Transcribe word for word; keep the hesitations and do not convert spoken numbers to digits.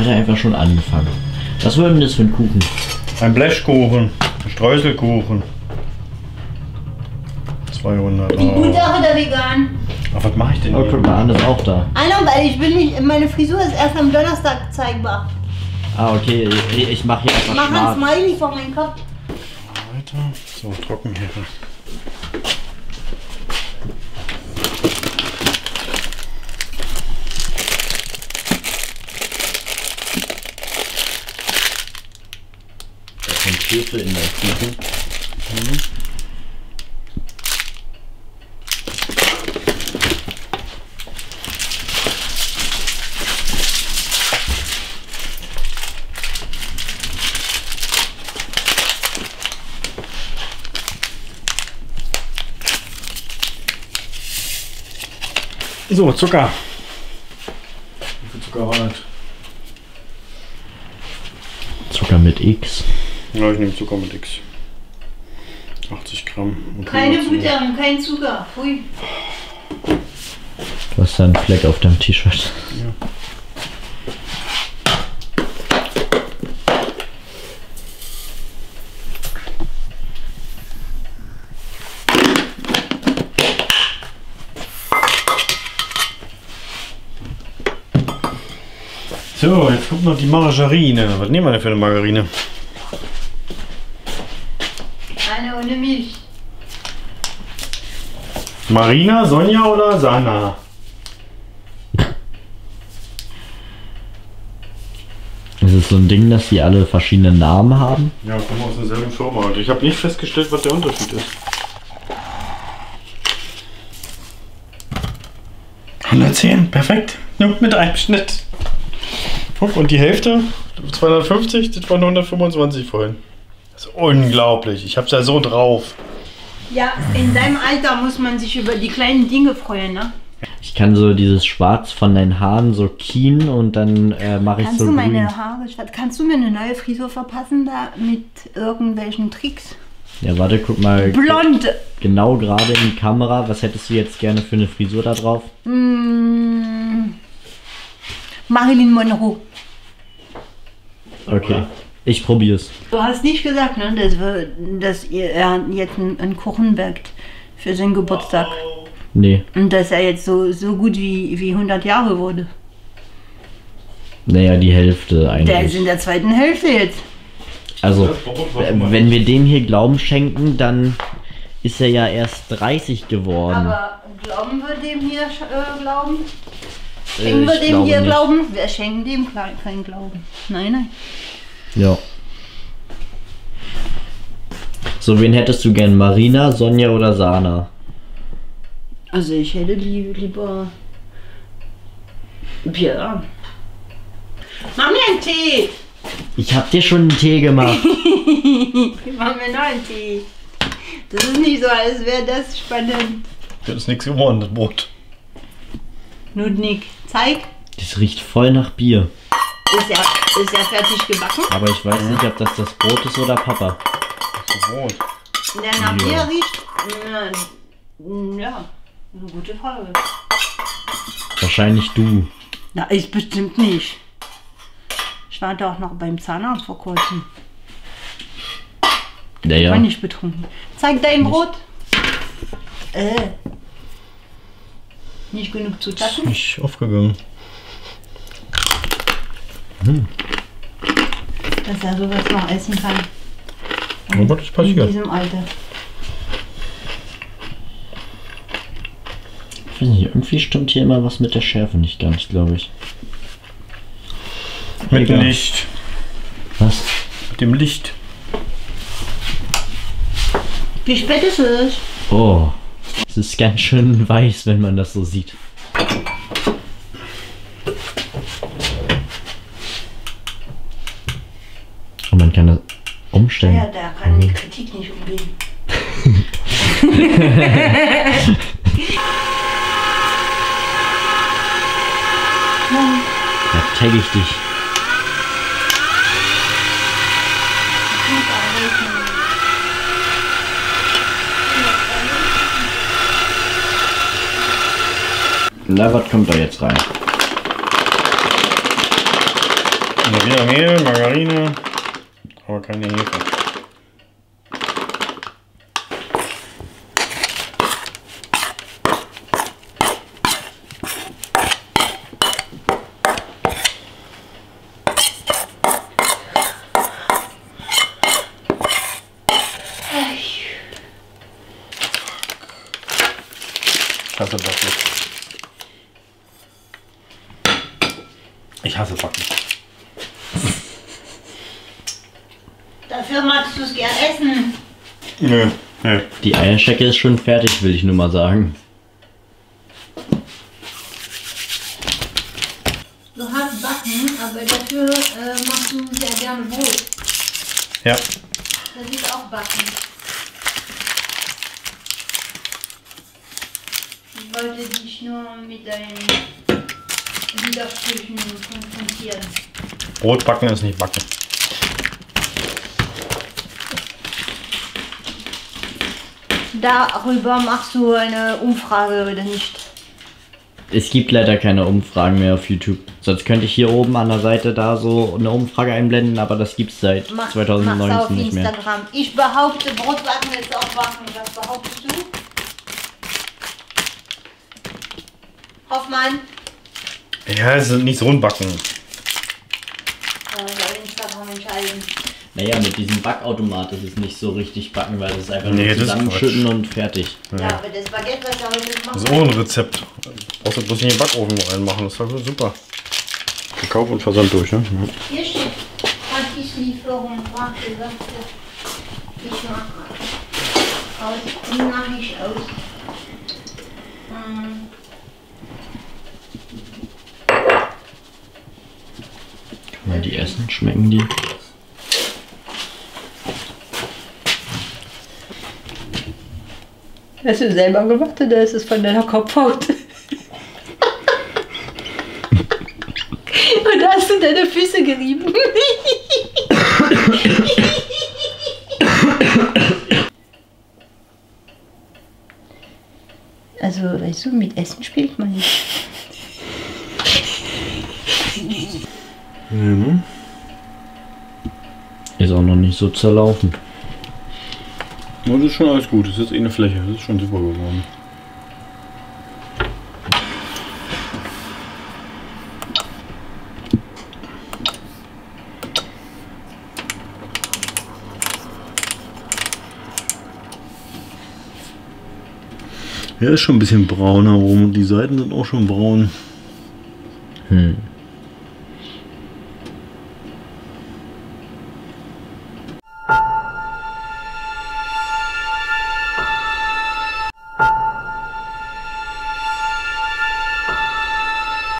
Hat er einfach schon angefangen. Was wollen wir denn das für ein Kuchen? Ein Blechkuchen, ein Streuselkuchen. zweihundert. Die gute Sache der Vegan. Ach, was mache ich denn? Okay, mal an, ist auch da. Ahnung, weil ich bin nicht. Meine Frisur ist erst am Donnerstag zeigbar. Ah, okay, ich, ich mache hier einfach. Ich mache ein Smiley vor meinen Kopf. Weiter. So, Trockenhefe. Da kommt Schüssel in der Küche. Mhm. So, Zucker. Wie viel Zucker war das? Zucker mit X. Ja, ich nehme Zucker mit X. achtzig Gramm. Keine Butter, kein Zucker. Hui. Du hast da einen Fleck auf deinem T-Shirt. Ja. So, jetzt kommt noch die Margarine. Was nehmen wir denn für eine Margarine? Eine ohne Milch. Marina, Sonja oder Sana? Das ist so ein Ding, dass die alle verschiedene Namen haben. Ja, kommen aus derselben Firma. Ich habe nicht festgestellt, was der Unterschied ist. hundertzehn, perfekt. Nur mit einem Schnitt. Und die Hälfte, zweihundertfünfzig, das waren hundertfünfundzwanzig vorhin. Das ist unglaublich, ich hab's ja so drauf. Ja, in deinem Alter muss man sich über die kleinen Dinge freuen, ne? Ich kann so dieses Schwarz von deinen Haaren so kiehen und dann äh, mache ich so grün. Kannst du meine Haare schwarz? Kannst du mir eine neue Frisur verpassen da mit irgendwelchen Tricks? Ja, warte, guck mal. Blond! Genau gerade in die Kamera. Was hättest du jetzt gerne für eine Frisur da drauf? Mmh, Marilyn Monroe. Okay, ich probier's. Du hast nicht gesagt, ne, dass, wir, dass ihr, er jetzt einen Kuchen backt für seinen Geburtstag. Nee. Und dass er jetzt so, so gut wie, wie hundert Jahre wurde. Naja, die Hälfte eigentlich. Der ist in der zweiten Hälfte jetzt. Also, wenn wir dem hier Glauben schenken, dann ist er ja erst dreißig geworden. Aber glauben wir dem hier äh, Glauben? Schenken wir dem hier Glauben? Wir schenken dem keinen Glauben. Nein, nein. Ja. So, wen hättest du gern? Marina, Sonja oder Sana? Also ich hätte die lieber... Björn. Mach mir einen Tee! Ich hab dir schon einen Tee gemacht. Mach mir noch einen Tee. Das ist nicht so, als wäre das spannend. Das ist nichts geworden, das Brot. Nudnik, zeig. Das riecht voll nach Bier. Ist ja, ist ja fertig gebacken. Aber ich weiß nicht, ob das das Brot ist oder Papa. Das ist Brot. Der nach Bier ja. riecht, na, ja, eine gute Frage. Wahrscheinlich du. Na, ich bestimmt nicht. Ich war doch noch beim Zahnarzt vor kurzem. Naja. Ich war nicht betrunken. Zeig dein nicht. Brot. Äh. Nicht genug Zutaten? Ist nicht aufgegangen. Hm. Dass er sowas noch essen kann. Oh Gott, ist passiert. In diesem Alter. Ich weiß nicht, irgendwie stimmt hier immer was mit der Schärfe nicht ganz, glaube ich. Mit dem Licht. Was? Mit dem Licht. Wie spät ist es? Oh. Es ist ganz schön weiß, wenn man das so sieht. Und man kann das umstellen. Ja, da kann die Kritik nicht umgehen. Da tagge ich dich. Na, was kommt da jetzt rein? Also wieder Mehl, Margarine, aber keine Hefe. Ich hasse Backen. Ich hasse Backen. Dafür magst du es gern essen. Nö, nee, nö. Nee. Die Eierschecke ist schon fertig, will ich nur mal sagen. Du hast Backen, aber dafür äh, machst du sehr gerne Brot. Ja. Das ist auch Backen. Ich wollte dich nur mit deinen Widersprüchen konfrontieren. Brot backen ist nicht backen. Darüber machst du eine Umfrage oder nicht? Es gibt leider keine Umfragen mehr auf YouTube. Sonst könnte ich hier oben an der Seite da so eine Umfrage einblenden, aber das gibt es seit mach, zweitausendneunzehn nicht mehr. Instagram. Ich behaupte, Brotbacken ist auch backen. Was behauptest du? Hoffmann. Ja, es ist nicht so ein Backen. Ja, soll Instagram entscheiden. Naja, mit diesem Backautomat ist es nicht so richtig backen, weil es einfach nee, nur zusammenschütten und fertig. Ja, ja, aber das Baguette, was wir heute machen. Das ist auch ein Rezept. Brauchst du bloß in den Backofen reinmachen, das war super. Verkauf und Versand durch, ne? Mhm. Hier steht Gratis-Lieferung, fragte, sagte, ich mach aus, die Nachricht aus. Hm. Kann man die essen? Schmecken die? Hast du selber gemacht oder ist es von deiner Kopfhaut? Und da hast du deine Füße gerieben. Also, weißt du, mit Essen spielt man nicht. Mhm. Ist auch noch nicht so zerlaufen. Das ist schon alles gut, das ist jetzt eh eine Fläche, das ist schon super geworden. Ja, ist schon ein bisschen brauner rum und die Seiten sind auch schon braun. Hm.